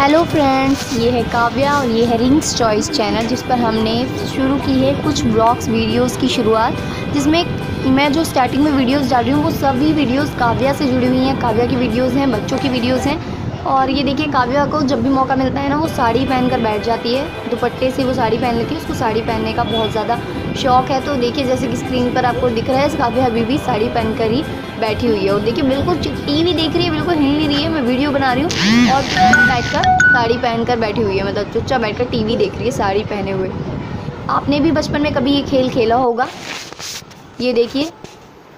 Hello friends, ये है काव्या और ये है रिंग्स चॉइस चैनल, जिस पर हमने शुरू की है कुछ ब्लॉग्स वीडियोस की शुरुआत, जिसमें मैं जो स्टार्टिंग में वीडियोस डाल रही हूँ वो सभी वीडियोस काव्या से जुड़ी हुई हैं। काव्या की वीडियोस हैं, बच्चों की वीडियोस हैं। और ये देखिए, काव्या को जब भी मौका मिलता है ना, वो साड़ी पहन कर बैठ जाती है, दुपट्टे से वो साड़ी पहन लेती है। उसको साड़ी पहनने का बहुत ज़्यादा शौक़ है। तो देखिए, जैसे कि स्क्रीन पर आपको दिख रहा है, काव्या अभी भी साड़ी पहन कर ही बैठी हुई है। और देखिए, बिल्कुल टीवी देख रही है, बिल्कुल हिल नहीं रही है। मैं वीडियो बना रही हूँ और बैठकर साड़ी पहनकर बैठी हुई है, मतलब चुपचाप बैठकर टीवी देख रही है साड़ी पहने हुए। आपने भी बचपन में कभी ये खेल खेला होगा। ये देखिए,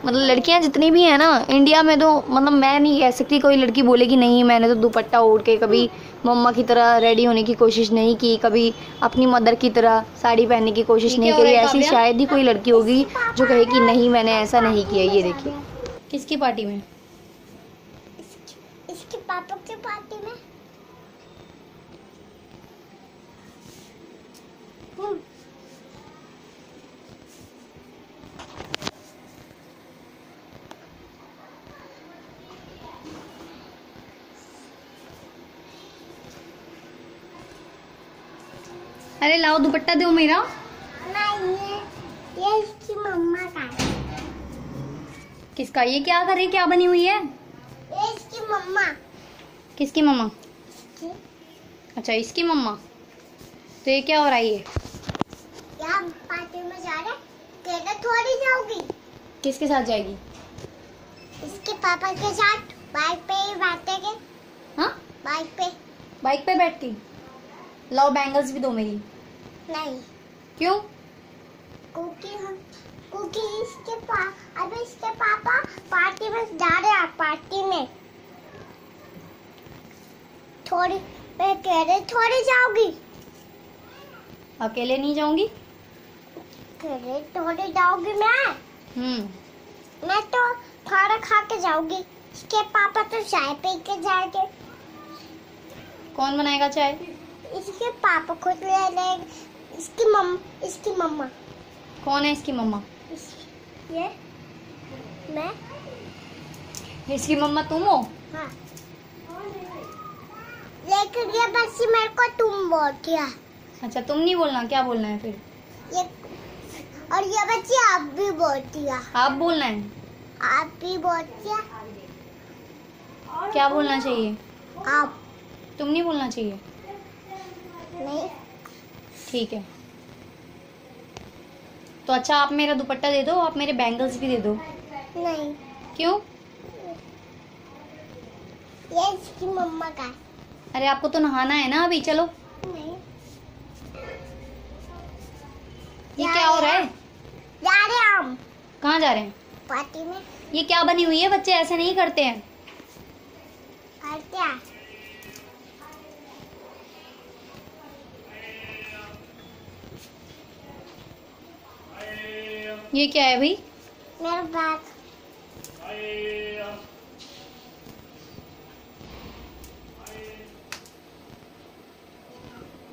मतलब लड़कियां जितनी भी हैं ना इंडिया में, तो मतलब मैं नहीं कह सकती कोई लड़की बोले कि नहीं मैंने तो दुपट्टा ओढ़ के कभी मम्मा की तरह रेडी होने की कोशिश नहीं की, कभी अपनी मदर की तरह साड़ी पहनने की कोशिश नहीं करी। ऐसी शायद ही कोई लड़की होगी जो कहे कि नहीं मैंने ऐसा नहीं किया। ये देखिए, किसकी पार्टी में? इसके पापा की पार्टी में। अरे लाओ दुपट्टा दो मेरा। ये इसकी मम्मा का है। किसका? ये क्या कर रही है, क्या बनी हुई है? ये इसकी मम्मा। किसकी मम्मा? अच्छा, इसकी मम्मा। तो ये क्या हो रहा है? ये पार्टी में जा रहे, तेरे थोड़ी जाओगी। किसके साथ जाएगी? इसके पापा के साथ, बाइक पे ही बैठेंगे। हाँ, बाइक पे बैठ के। लाओ बैंगल्स भी दो मेरी। नहीं। क्यों? क्योंकि इसके पापा पार्टी में जा रहे हैं। पार्टी में थोड़ी जाओगी। अकेले नहीं जाऊंगी, थोड़ी जाऊंगी मैं। मैं तो खाना खा के जाऊंगी, इसके पापा तो चाय पी के जाएंगे। कौन बनाएगा चाय? इसके पापा खुद ले लेंगे। इसकी मम्मा। कौन है इसकी मम्मा? ये मैं। इसकी मम्मा तुम हो? हाँ। लेकिन ये बस मेरे को तुम बोल दिया। अच्छा, तुम नहीं बोलना, क्या बोलना है फिर? ये और ये बच्ची आप भी बोलती है। आप बोलना है। आप भी बोलती है। क्या बोलना चाहिए? आप। तुम नहीं बोलना चाहिए। नहीं, ठीक है। तो अच्छा, आप मेरा दुपट्टा दे दो, आप मेरे बैंगल्स भी दे दो। नहीं। क्यों? ये इसकी मम्मा का। अरे आपको तो नहाना है ना अभी, चलो। नहीं। ये क्या हो रहा है? जा रहे हम। कहाँ जा रहे हैं? पार्टी में। ये क्या बनी हुई है? बच्चे ऐसे नहीं करते हैं। करते हैं। ये क्या है भाई? मेरा बैग।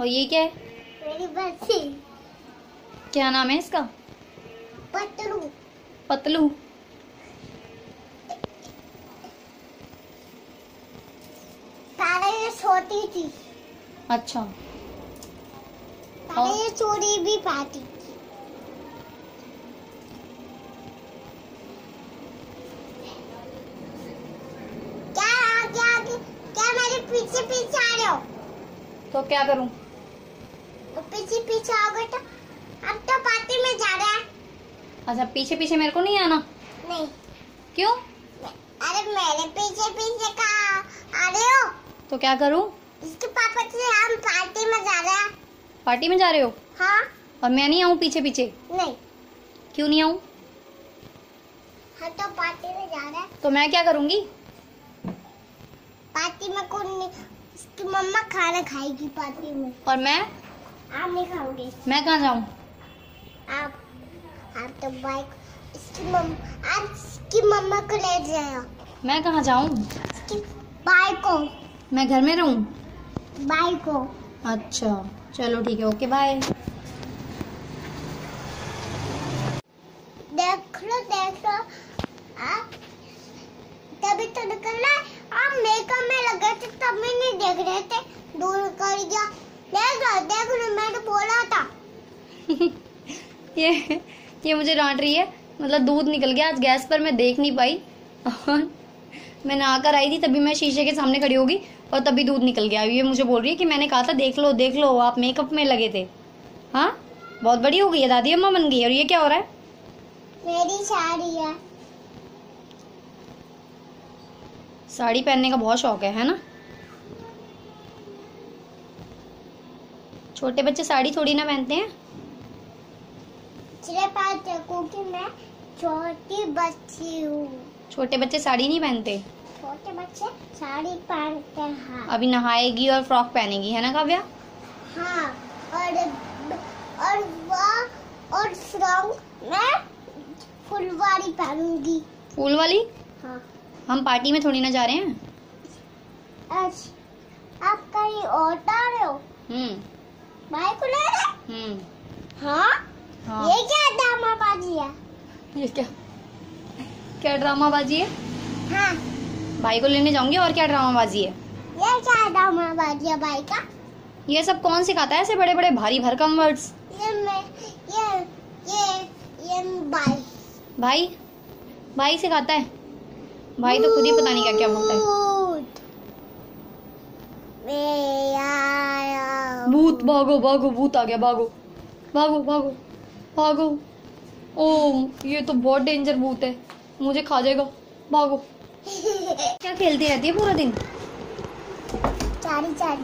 और ये क्या है? मेरी बच्ची। क्या नाम है इसका? पतलू। पतलू। पहले ये छोटी थी। अच्छा। पहले ये चूड़ी भी पाती। पीछे आ रहे हो तो क्या करूं? पीछे आओगे तो अब तो पार्टी में जा रहा है। अच्छा, पीछे मेरे को नहीं आना। नहीं। क्यों? अरे मेरे पीछे का आ रहे हो तो क्या करूं? इसके पापा से हम पार्टी में जा रहे हैं। पार्टी में जा रहे हो? हाँ। और मैं नहीं आऊं पीछे? नहीं। क्यों नहीं आऊं? हम तो पार्टी में जा रहे हैं। तो मैं क्या करूंगी पार्टी में? कौन नहीं, इसकी मम्मा खाना खाएगी पार्टी में। और मैं? आप नहीं खाओगे। मैं कहाँ जाऊँ? आप तो बाइक इसकी मम्मा को ले जाओ। मैं कहाँ जाऊँ? बाइको। मैं घर में रहूँ? बाइको। अच्छा, चलो ठीक है, ओके बाय। देख लो आप तभी तो निकल रहा है। आप मेकअप में लगे थे तब भी नहीं देख रहे थे, गया, देख मैंने बोला था। ये मुझे डांट रही है, मतलब दूध निकल गया आज गैस पर, मैं देख नहीं पाई और मैं नहाकर आई थी तभी मैं शीशे के सामने खड़ी होगी और तभी दूध निकल गया। ये मुझे बोल रही है कि मैंने कहा था देख लो आप मेकअप में लगे थे। हाँ बहुत बड़ी हो गई है, दादी अम्मा बन गई है। और ये क्या हो रहा है? मेरी साड़ी है। साड़ी पहनने का बहुत शौक है ना? छोटे बच्चे साड़ी थोड़ी ना पहनते हैं। कि मैं छोटी बच्ची हूँ। छोटे बच्चे साड़ी नहीं पहनते। छोटे बच्चे साड़ी पहनते हैं। अभी नहाएगी और फ्रॉक पहनेगी, है ना काव्या? हाँ, और फ्रॉक मैं फुल वाली पहनूंगी। फुल वाली? हाँ। हम पार्टी में थोड़ी ना जा रहे हैं। अच्छा, आप कहीं और जा रहे हो? बाइक ले रहे? हाँ? हाँ। ये क्या ड्रामाबाजी है? ये क्या ड्रामाबाजी है? हाँ। भाई को लेने जाऊंगी और क्या ड्रामाबाजी है? ये क्या ड्रामाबाजी है भाई का? ये सब कौन सिखाता है ऐसे बड़े बड़े भारी भरकम वर्ड्स? ये भाई भाई भाई सिखाता है। भाई तो खुद ही पता नहीं क्या क्या बोलता है। भूत भागो भागो, भूत आ गया, भागो भागो भागो भागो। ओ ये तो बहुत डेंजर भूत है, मुझे खा जाएगा, भागो। क्या खेलती रहती है पूरा दिन? चारी चारी।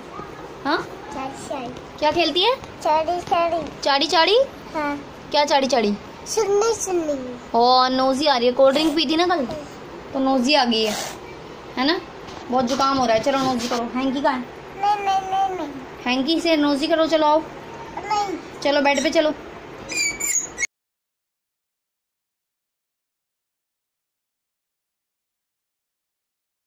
हाँ चारी चारी। क्या खेलती है? चारी चारी। चारी चारी? हाँ। क्या चारी चारी? सुनने सुनने। ओ नोजी आ रही है, कोल्ड ड्रिंक पी थी ना कल तो नोजी आ गई है ना? बहुत जुकाम हो रहा है, चलो नोजी करो। हैंकी कहाँ है? हैंकी से नोजी करो, चलो आओ। चलो बेड पे चलो।